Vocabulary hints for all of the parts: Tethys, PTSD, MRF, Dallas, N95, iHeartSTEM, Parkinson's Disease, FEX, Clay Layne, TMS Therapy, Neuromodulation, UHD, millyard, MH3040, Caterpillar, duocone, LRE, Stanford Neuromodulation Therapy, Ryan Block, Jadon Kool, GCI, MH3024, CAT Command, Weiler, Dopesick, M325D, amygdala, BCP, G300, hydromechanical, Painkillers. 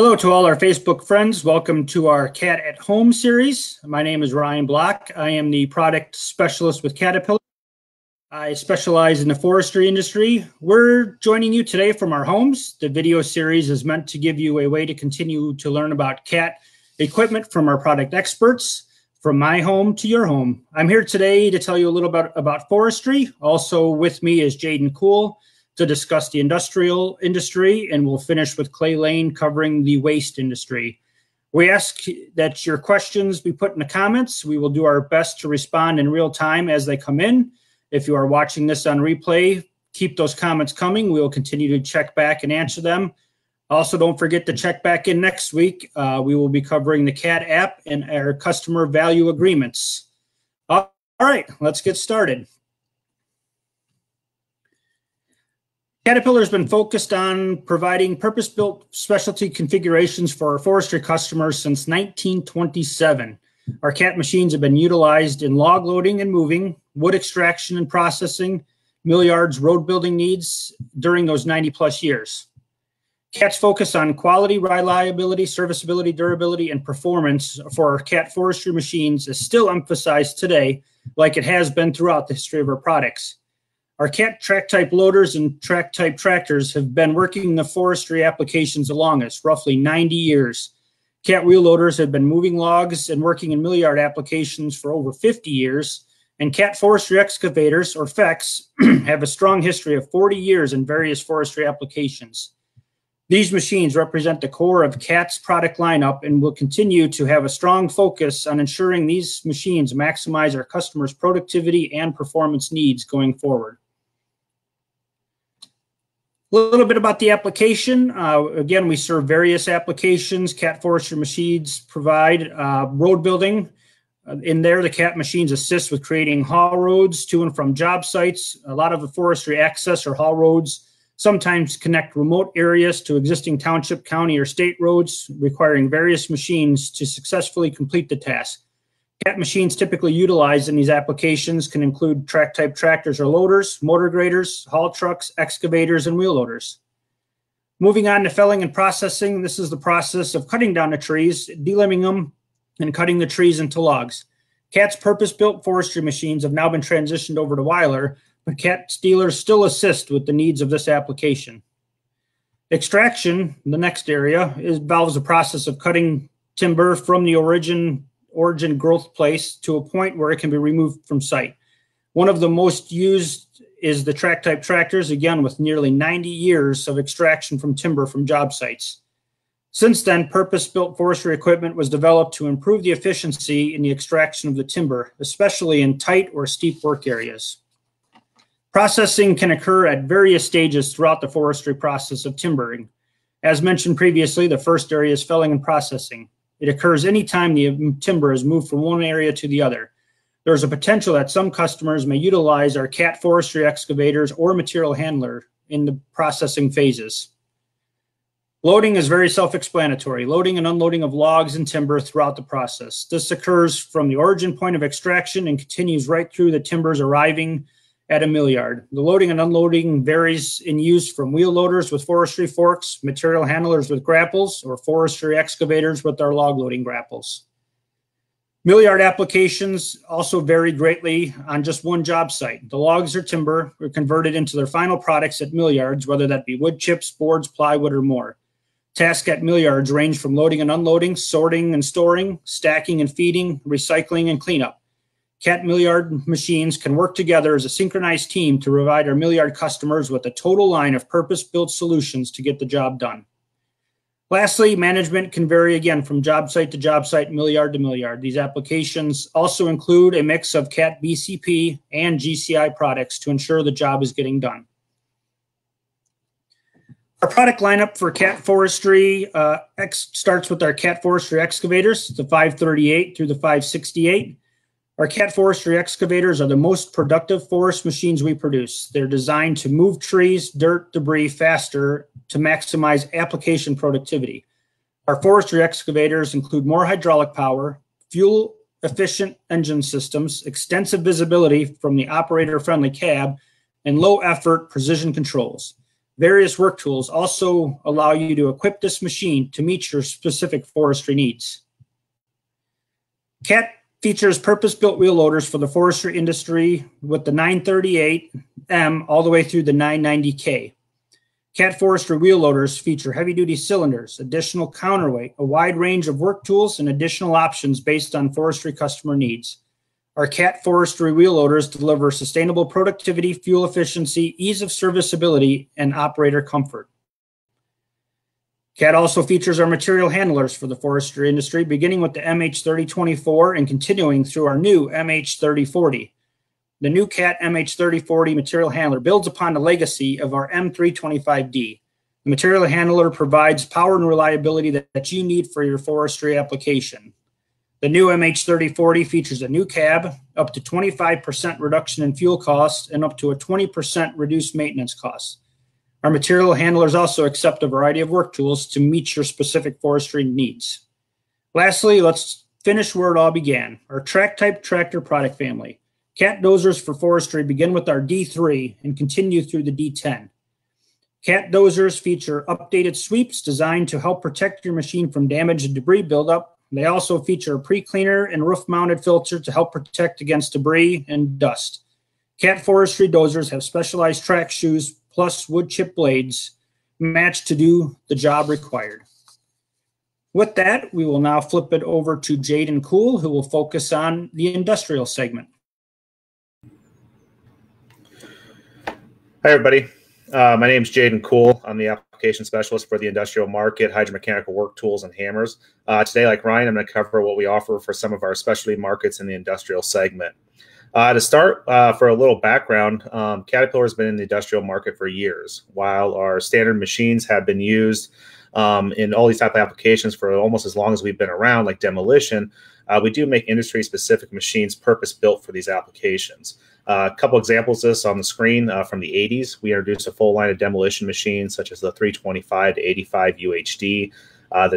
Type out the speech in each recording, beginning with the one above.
Hello to all our Facebook friends. Welcome to our CAT at Home series. My name is Ryan Block. I am the product specialist with Caterpillar. I specialize in the forestry industry. We're joining you today from our homes. The video series is meant to give you a way to continue to learn about CAT equipment from our product experts, from my home to your home. I'm here today to tell you a little bit about forestry. Also with me is Jadon Kool to discuss the industrial industry, and we'll finish with Clay Layne covering the waste industry. We ask that your questions be put in the comments. We will do our best to respond in real time as they come in. If you are watching this on replay, keep those comments coming. We will continue to check back and answer them. Also, don't forget to check back in next week. We will be covering the CAT app and our customer value agreements. All right, let's get started. Caterpillar has been focused on providing purpose-built specialty configurations for our forestry customers since 1927. Our CAT machines have been utilized in log loading and moving, wood extraction and processing, mill yards, road building needs during those 90-plus years. CAT's focus on quality, reliability, serviceability, durability, and performance for our CAT forestry machines is still emphasized today like it has been throughout the history of our products. Our CAT track-type loaders and track-type tractors have been working in the forestry applications the longest, roughly 90 years. CAT wheel loaders have been moving logs and working in mill yard applications for over 50 years, and CAT forestry excavators, or FEX, have a strong history of 40 years in various forestry applications. These machines represent the core of CAT's product lineup and will continue to have a strong focus on ensuring these machines maximize our customers' productivity and performance needs going forward. A little bit about the application. Again, we serve various applications. CAT forestry machines provide road building. In there, the CAT machines assist with creating haul roads to and from job sites. A lot of the forestry access or haul roads sometimes connect remote areas to existing township, county, or state roads, requiring various machines to successfully complete the task. CAT machines typically utilized in these applications can include track-type tractors or loaders, motor graders, haul trucks, excavators, and wheel loaders. Moving on to felling and processing, this is the process of cutting down the trees, delimbing them, and cutting the trees into logs. CAT's purpose-built forestry machines have now been transitioned over to Weiler, but CAT dealers still assist with the needs of this application. Extraction, the next area, involves the process of cutting timber from the origin growth place to a point where it can be removed from site. One of the most used is the track type tractors, again with nearly 90 years of extraction from timber from job sites. Since then, purpose-built forestry equipment was developed to improve the efficiency in the extraction of the timber, especially in tight or steep work areas. Processing can occur at various stages throughout the forestry process of timbering. As mentioned previously, the first area is felling and processing. It occurs anytime the timber is moved from one area to the other. There is a potential that some customers may utilize our CAT forestry excavators or material handler in the processing phases. Loading is very self-explanatory. Loading and unloading of logs and timber throughout the process. This occurs from the origin point of extraction and continues right through the timbers arriving at a mill yard. The loading and unloading varies in use from wheel loaders with forestry forks, material handlers with grapples, or forestry excavators with our log loading grapples. Mill yard applications also vary greatly on just one job site. The logs or timber are converted into their final products at mill yards, whether that be wood chips, boards, plywood, or more. Tasks at mill yards range from loading and unloading, sorting and storing, stacking and feeding, recycling and cleanup. CAT mill yard machines can work together as a synchronized team to provide our mill yard customers with a total line of purpose-built solutions to get the job done. Lastly, management can vary again from job site, mill yard to mill yard. These applications also include a mix of CAT BCP and GCI products to ensure the job is getting done. Our product lineup for CAT forestry starts with our CAT forestry excavators, the 538 through the 568. Our CAT forestry excavators are the most productive forest machines we produce. They're designed to move trees, dirt, debris faster to maximize application productivity. Our forestry excavators include more hydraulic power, fuel-efficient engine systems, extensive visibility from the operator-friendly cab, and low-effort precision controls. Various work tools also allow you to equip this machine to meet your specific forestry needs. CAT features purpose-built wheel loaders for the forestry industry with the 938M all the way through the 990K. CAT forestry wheel loaders feature heavy-duty cylinders, additional counterweight, a wide range of work tools, and additional options based on forestry customer needs. Our CAT forestry wheel loaders deliver sustainable productivity, fuel efficiency, ease of serviceability, and operator comfort. CAT also features our material handlers for the forestry industry, beginning with the MH3024 and continuing through our new MH3040. The new CAT MH3040 material handler builds upon the legacy of our M325D. The material handler provides power and reliability that you need for your forestry application. The new MH3040 features a new cab, up to 25% reduction in fuel costs, and up to a 20% reduced maintenance costs. Our material handlers also accept a variety of work tools to meet your specific forestry needs. Lastly, let's finish where it all began, our track-type tractor product family. CAT dozers for forestry begin with our D3 and continue through the D10. CAT dozers feature updated sweeps designed to help protect your machine from damage and debris buildup. They also feature a pre-cleaner and roof-mounted filter to help protect against debris and dust. CAT forestry dozers have specialized track shoes plus wood chip blades matched to do the job required. With that, we will now flip it over to Jadon Kool, who will focus on the industrial segment. Hi, everybody. My name is Jadon Kool. I'm the application specialist for the industrial market, hydromechanical work tools, and hammers. Today, like Ryan, I'm going to cover what we offer for some of our specialty markets in the industrial segment. To start, for a little background, Caterpillar has been in the industrial market for years. While our standard machines have been used in all these type of applications for almost as long as we've been around, like demolition, we do make industry-specific machines purpose-built for these applications. A couple examples of this on the screen from the 80s. We introduced a full line of demolition machines such as the 325 to 85 UHD. The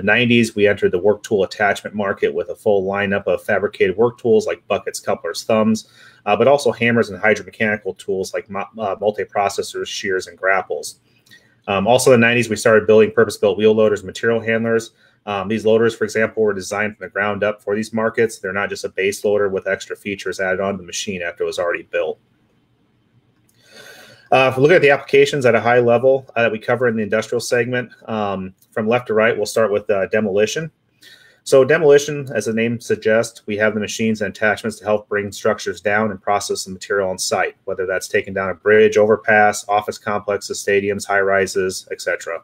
90s, we entered the work tool attachment market with a full lineup of fabricated work tools like buckets, couplers, thumbs, but also hammers and hydromechanical tools like multiprocessors, shears, and grapples. Also in the 90s, we started building purpose-built wheel loaders, material handlers. These loaders, for example, were designed from the ground up for these markets. They're not just a base loader with extra features added onto the machine after it was already built. If we look at the applications at a high level that we cover in the industrial segment, from left to right, we'll start with demolition. So demolition, as the name suggests, we have the machines and attachments to help bring structures down and process the material on site, whether that's taking down a bridge, overpass, office complexes, stadiums, high-rises, etc.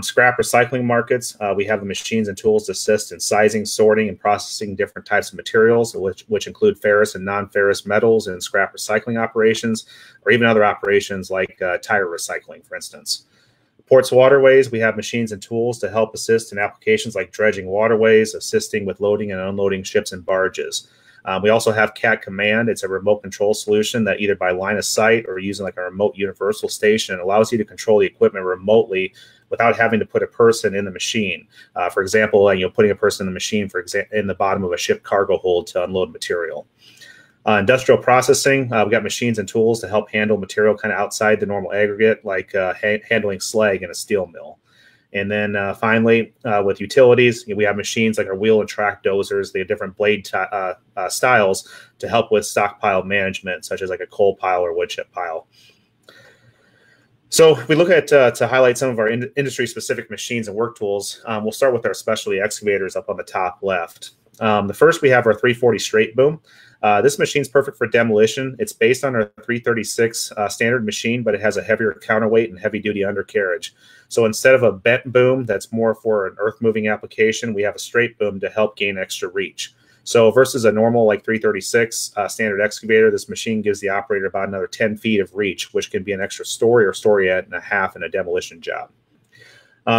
Scrap recycling markets, we have the machines and tools to assist in sizing, sorting, and processing different types of materials, which include ferrous and non-ferrous metals and scrap recycling operations, or even other operations like tire recycling, for instance. Ports waterways, we have machines and tools to help assist in applications like dredging waterways, assisting with loading and unloading ships and barges. We also have CAT Command. It's a remote control solution that either by line of sight or using like a remote universal station allows you to control the equipment remotely without having to put a person in the machine. For example, putting a person in the machine in the bottom of a ship cargo hold to unload material. Industrial processing, we've got machines and tools to help handle material kind of outside the normal aggregate, like handling slag in a steel mill. And then finally, with utilities, we have machines like our wheel and track dozers. They have different blade styles to help with stockpile management, such as like a coal pile or wood chip pile. So if we look at, to highlight some of our industry-specific machines and work tools, we'll start with our specialty excavators up on the top left. The first, we have our 340 straight boom. This machine's perfect for demolition. It's based on our 336 standard machine, but it has a heavier counterweight and heavy-duty undercarriage. So instead of a bent boom that's more for an earth-moving application, we have a straight boom to help gain extra reach. So versus a normal like 336 standard excavator, this machine gives the operator about another 10 feet of reach, which can be an extra story or story and a half in a demolition job.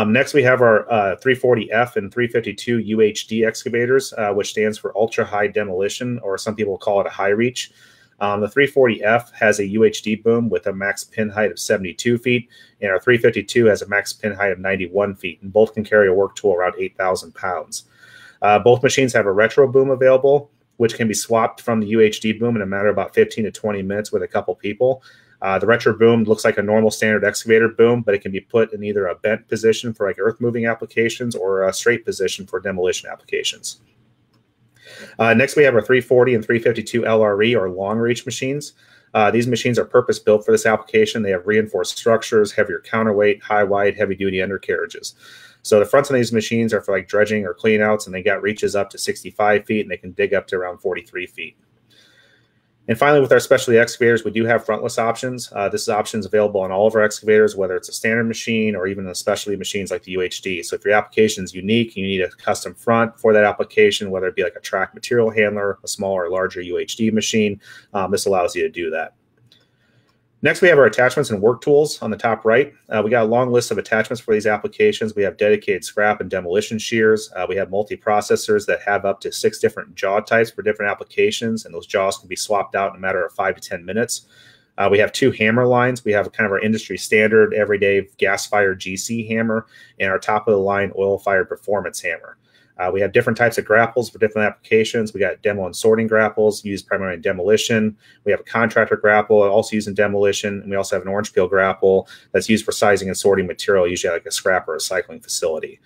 Next, we have our 340F and 352 UHD excavators, which stands for ultra high demolition, or some people call it a high reach. The 340F has a UHD boom with a max pin height of 72 feet, and our 352 has a max pin height of 91 feet, and both can carry a work tool around 8,000 pounds. Both machines have a retro boom available, which can be swapped from the UHD boom in a matter of about 15 to 20 minutes with a couple people. The retro boom looks like a normal standard excavator boom, but it can be put in either a bent position for like earth moving applications or a straight position for demolition applications. Next, we have our 340 and 352 LRE or long reach machines. These machines are purpose built for this application. They have reinforced structures, heavier counterweight, high wide, heavy duty undercarriages. So the fronts on these machines are for like dredging or clean outs, and they got reaches up to 65 feet and they can dig up to around 43 feet. And finally, with our specialty excavators, we do have frontless options. This is options available on all of our excavators, whether it's a standard machine or even the specialty machines like the UHD. So if your application is unique, you need a custom front for that application, whether it be like a track material handler, a small or larger UHD machine, this allows you to do that. Next, we have our attachments and work tools on the top right. We got a long list of attachments for these applications. We have dedicated scrap and demolition shears. We have multi-processors that have up to 6 different jaw types for different applications, and those jaws can be swapped out in a matter of 5 to 10 minutes. We have 2 hammer lines. We have kind of our industry standard everyday gas-fired GC hammer and our top-of-the-line oil-fired performance hammer. We have different types of grapples for different applications. We got demo and sorting grapples used primarily in demolition. We have a contractor grapple also used in demolition. And we also have an orange peel grapple that's used for sizing and sorting material, usually like a scrap or a recycling facility.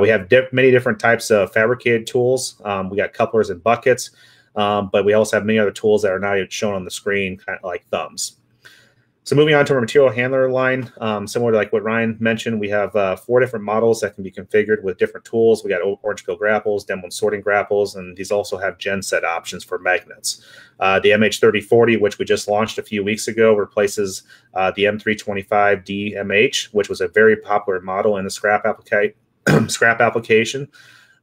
We have many different types of fabricated tools. We got couplers and buckets, but we also have many other tools that are not even shown on the screen, kind of like thumbs. So moving on to our material handler line, similar to like what Ryan mentioned, we have 4 different models that can be configured with different tools. We got orange peel grapples, demo and sorting grapples, and these also have gen set options for magnets. The MH3040, which we just launched a few weeks ago, replaces the M325D MH, which was a very popular model in the scrap application.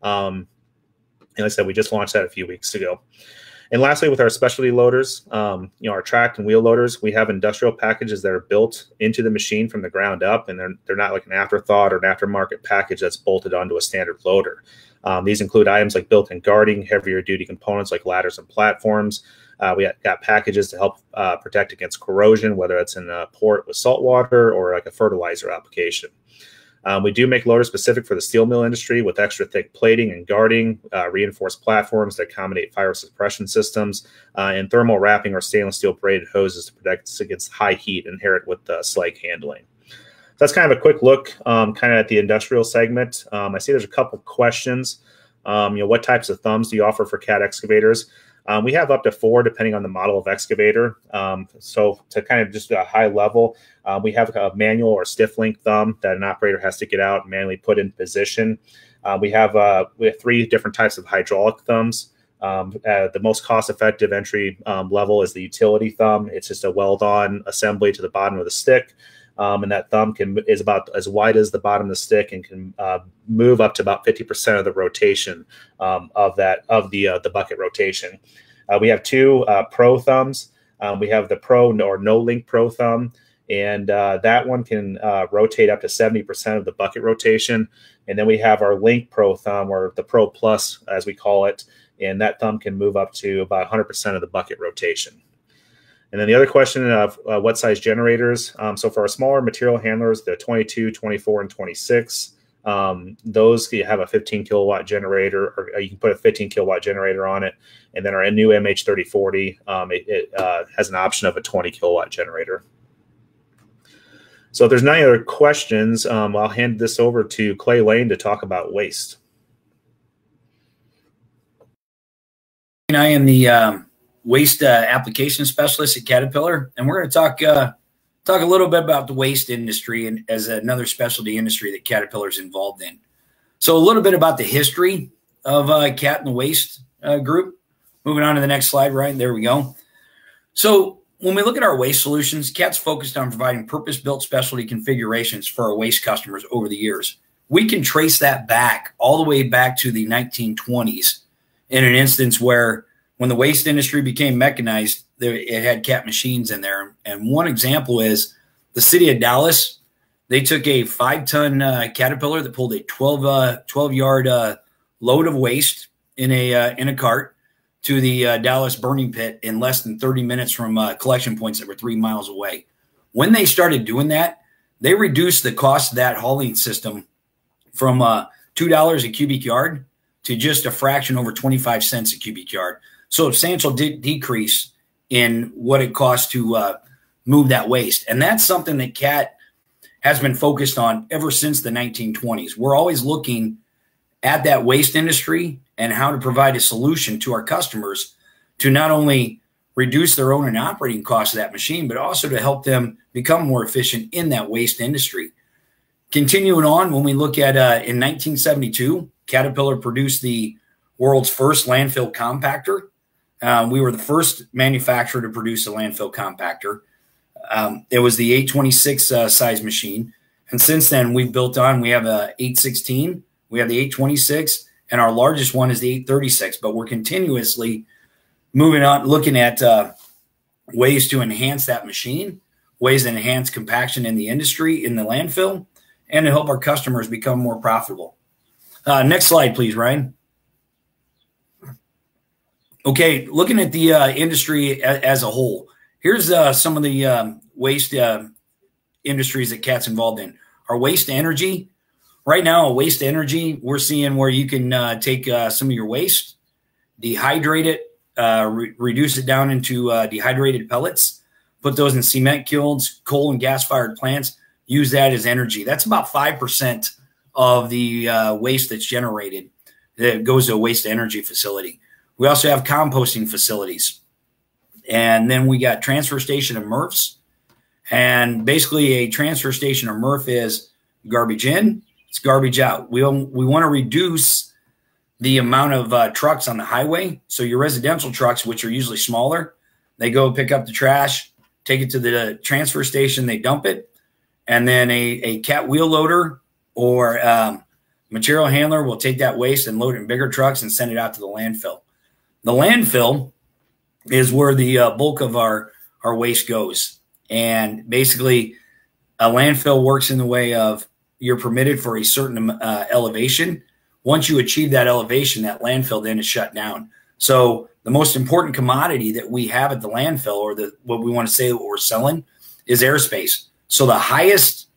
And like I said, we just launched that a few weeks ago. And lastly, with our specialty loaders, our track and wheel loaders, we have industrial packages that are built into the machine from the ground up, and they're not like an afterthought or an aftermarket package that's bolted onto a standard loader. These include items like built-in guarding, heavier duty components like ladders and platforms. We got packages to help protect against corrosion, whether it's in a port with salt water or like a fertilizer application. We do make loaders specific for the steel mill industry with extra thick plating and guarding, reinforced platforms to accommodate fire suppression systems, and thermal wrapping or stainless steel braided hoses to protect us against high heat inherent with the slag handling. So that's kind of a quick look kind of at the industrial segment. I see there's a couple questions. What types of thumbs do you offer for CAT excavators? We have up to 4, depending on the model of excavator. So to kind of just a high level, we have a manual or stiff link thumb that an operator has to get out and manually put in position. We have 3 different types of hydraulic thumbs. The most cost-effective entry level is the utility thumb. It's just a weld-on assembly to the bottom of the stick. And that thumb is about as wide as the bottom of the stick and can move up to about 50% of the rotation of the bucket rotation. We have 2 pro thumbs. We have the pro or no link pro thumb, and that one can rotate up to 70% of the bucket rotation. And then we have our link pro thumb, or the pro plus as we call it, and that thumb can move up to about 100% of the bucket rotation. And then the other question of what size generators. So for our smaller material handlers, the 22, 24, and 26, those you have a 15 kilowatt generator, or you can put a 15 kilowatt generator on it. And then our new MH3040, it has an option of a 20 kilowatt generator. So if there's no other questions, I'll hand this over to Clay Layne to talk about waste. I am the waste application specialist at Caterpillar, and we're going to talk a little bit about the waste industry and as another specialty industry that Caterpillar is involved in. So a little bit about the history of CAT and the waste group. Moving on to the next slide, right? There we go. So when we look at our waste solutions, CAT's focused on providing purpose-built specialty configurations for our waste customers over the years. We can trace that back all the way back to the 1920s in an instance where when the waste industry became mechanized, it had CAT machines in there. And one example is the city of Dallas. They took a 5-ton Caterpillar that pulled a 12-yard load of waste in a cart to the Dallas burning pit in less than 30 minutes from collection points that were 3 miles away. When they started doing that, they reduced the cost of that hauling system from $2 a cubic yard to just a fraction over 25 cents a cubic yard. So a substantial decrease in what it costs to move that waste. And that's something that CAT has been focused on ever since the 1920s. We're always looking at that waste industry and how to provide a solution to our customers to not only reduce their own and operating costs of that machine, but also to help them become more efficient in that waste industry. Continuing on, when we look at in 1972, Caterpillar produced the world's first landfill compactor. We were the first manufacturer to produce a landfill compactor. It was the 826 size machine. And since then, we've built on. We have a 816, we have the 826, and our largest one is the 836. But we're continuously moving on, looking at ways to enhance that machine, ways to enhance compaction in the industry, in the landfill, and to help our customers become more profitable. Next slide, please, Ryan. Okay, looking at the industry as a whole, here's some of the waste industries that CAT's involved in. Our waste energy. Right now, waste energy, we're seeing where you can take some of your waste, dehydrate it, reduce it down into dehydrated pellets, put those in cement kilns, coal and gas-fired plants, use that as energy. That's about 5% of the waste that's generated that goes to a waste energy facility. We also have composting facilities. And then we got transfer station and MRFs. And basically a transfer station or MRF is garbage in, it's garbage out. We want to reduce the amount of trucks on the highway. So your residential trucks, which are usually smaller, they go pick up the trash, take it to the transfer station, they dump it. And then a CAT wheel loader or material handler will take that waste and load it in bigger trucks and send it out to the landfill. The landfill is where the bulk of our waste goes. And basically a landfill works in the way of you're permitted for a certain elevation. Once you achieve that elevation, that landfill then is shut down. So the most important commodity that we have at the landfill, or the what we want to say what we're selling, is airspace. So the highest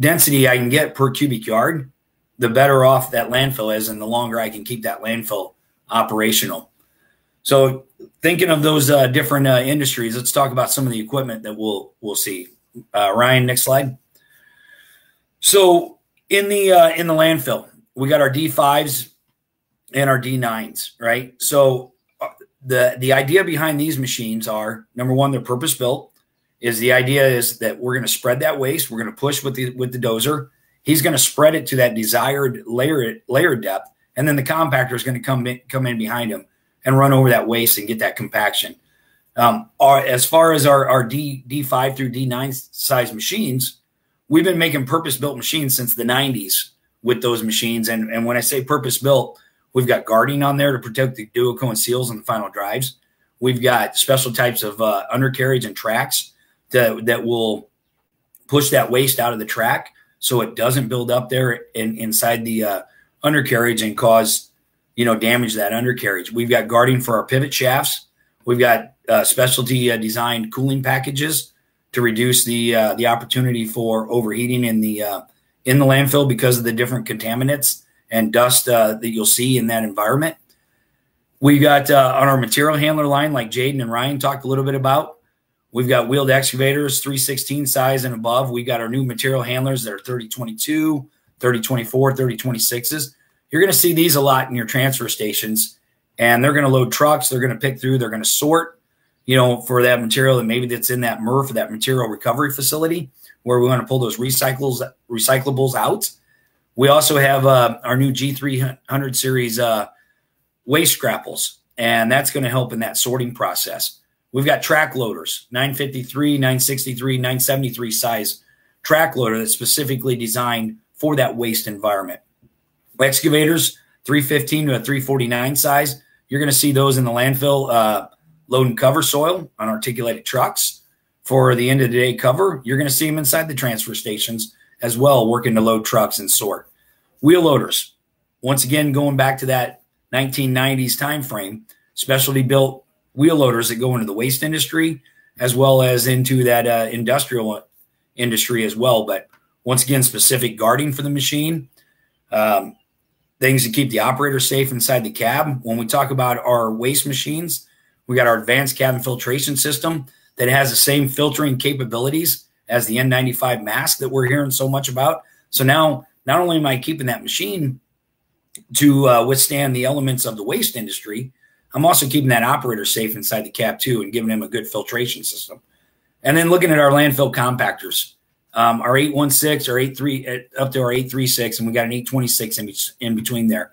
density I can get per cubic yard, the better off that landfill is and the longer I can keep that landfill operational. So thinking of those different industries, let's talk about some of the equipment that we'll see. Ryan, next slide. So in the landfill, we got our D5s and our D9s, right? So the idea behind these machines are, number one, they're purpose built. Is the idea is that we're going to spread that waste. We're going to push with the dozer. He's going to spread it to that desired layer depth, and then the compactor is going to come in behind him and run over that waste and get that compaction. As far as our D5 through D9 size machines, we've been making purpose-built machines since the 90s with those machines. And when I say purpose-built, we've got guarding on there to protect the duocone seals and the final drives. We've got special types of undercarriage and tracks that will push that waste out of the track so it doesn't build up there inside the undercarriage and cause, you know, damage that undercarriage. We've got guarding for our pivot shafts. We've got specialty designed cooling packages to reduce the opportunity for overheating in the landfill because of the different contaminants and dust that you'll see in that environment. We've got on our material handler line, like Jadon and Ryan talked a little bit about, we've got wheeled excavators, 316 size and above. We've got our new material handlers that are 3022, 3024, 3026s. You're going to see these a lot in your transfer stations, and they're going to load trucks. They're going to pick through. They're going to sort, you know, for that material that maybe that's in that MRF or that material recovery facility where we want to pull those recyclables out. We also have our new G300 series waste scrapples, and that's going to help in that sorting process. We've got track loaders, 953, 963, 973 size track loader that's specifically designed for that waste environment. Excavators, 315 to a 349 size. You're going to see those in the landfill load and cover soil on articulated trucks for the end of the day cover. You're going to see them inside the transfer stations as well, working to load trucks and sort. Wheel loaders, once again, going back to that 1990s time frame, specialty built wheel loaders that go into the waste industry as well as into that industrial industry as well. But once again, specific guarding for the machine. Things to keep the operator safe inside the cab. When we talk about our waste machines, we got our advanced cabin filtration system that has the same filtering capabilities as the N95 mask that we're hearing so much about. So now, not only am I keeping that machine to withstand the elements of the waste industry, I'm also keeping that operator safe inside the cap too and giving him a good filtration system. And then looking at our landfill compactors, our 816, our 83, up to our 836, and we got an 826 in between there.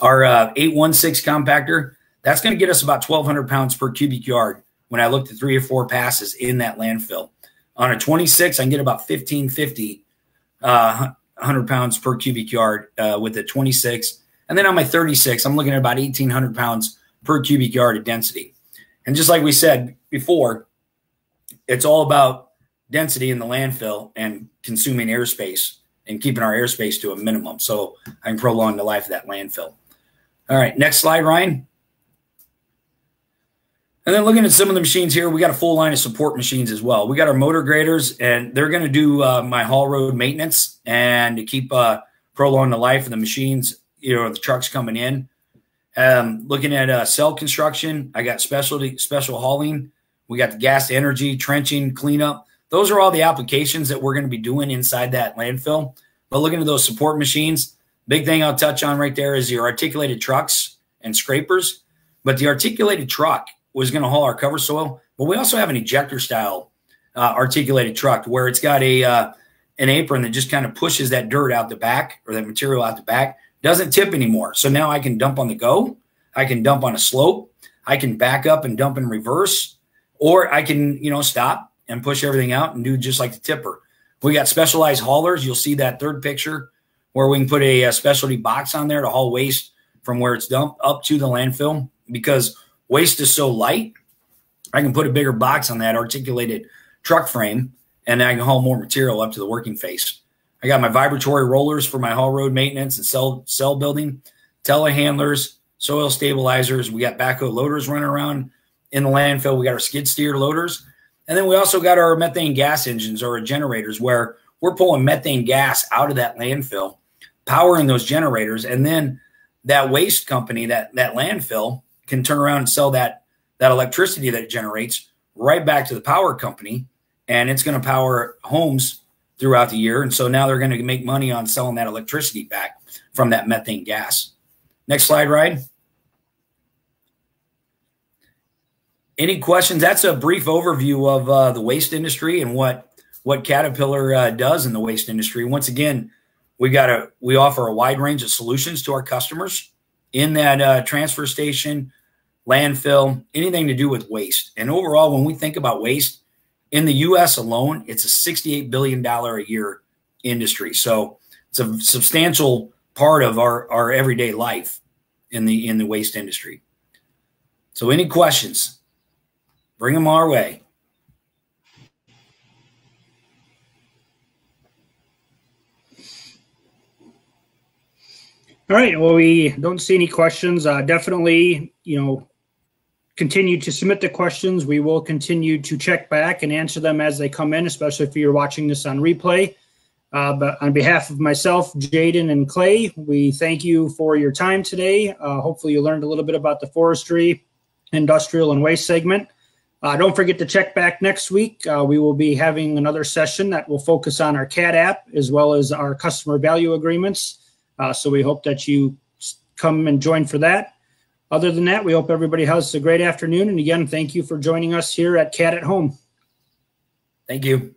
Our 816 compactor, that's going to get us about 1,200 pounds per cubic yard when I looked at 3 or 4 passes in that landfill. On a 26, I can get about 1,550, 100 pounds per cubic yard with a 26. And then on my 36, I'm looking at about 1,800 pounds per cubic yard of density. And just like we said before, it's all about density in the landfill and consuming airspace and keeping our airspace to a minimum, so I can prolong the life of that landfill. All right, next slide, Ryan. And then looking at some of the machines here, we got a full line of support machines as well. We got our motor graders, and they're going to do my haul road maintenance and to keep prolong the life of the machines, you know, the trucks coming in. Looking at cell construction, I got special hauling. We got the gas energy, trenching, cleanup. Those are all the applications that we're going to be doing inside that landfill. But looking at those support machines, big thing I'll touch on right there is your articulated trucks and scrapers. But the articulated truck was going to haul our cover soil, but we also have an ejector style articulated truck where it's got a an apron that just kind of pushes that dirt out the back, or that material out the back, doesn't tip anymore. So now I can dump on the go. I can dump on a slope. I can back up and dump in reverse. Or I can, you know, stop and push everything out and do just like the tipper. We got specialized haulers. You'll see that third picture where we can put a specialty box on there to haul waste from where it's dumped up to the landfill, because waste is so light. I can put a bigger box on that articulated truck frame, and I can haul more material up to the working face. I got my vibratory rollers for my haul road maintenance and cell building, telehandlers, soil stabilizers. We got backhoe loaders running around in the landfill. We got our skid steer loaders. And then we also got our methane gas engines, or our generators, where we're pulling methane gas out of that landfill, powering those generators. And then that waste company, that landfill, can turn around and sell that electricity that it generates right back to the power company. And it's going to power homes throughout the year. And so now they're going to make money on selling that electricity back from that methane gas. Next slide, Ryan. Any questions? That's a brief overview of the waste industry and what Caterpillar does in the waste industry. Once again, we offer a wide range of solutions to our customers in that transfer station, landfill, anything to do with waste. And overall, when we think about waste in the U.S. alone, it's a $68 billion a year industry. So it's a substantial part of our everyday life in the waste industry. So any questions? Bring them our way. All right. Well, we don't see any questions. Definitely, you know, continue to submit the questions. We will continue to check back and answer them as they come in, especially if you're watching this on replay. But on behalf of myself, Jadon, and Clay, we thank you for your time today. Hopefully you learned a little bit about the forestry, industrial, and waste segment. Don't forget to check back next week. We will be having another session that will focus on our CAT app as well as our customer value agreements. So we hope that you come and join for that. Other than that, we hope everybody has a great afternoon. And again, thank you for joining us here at CAT at Home. Thank you.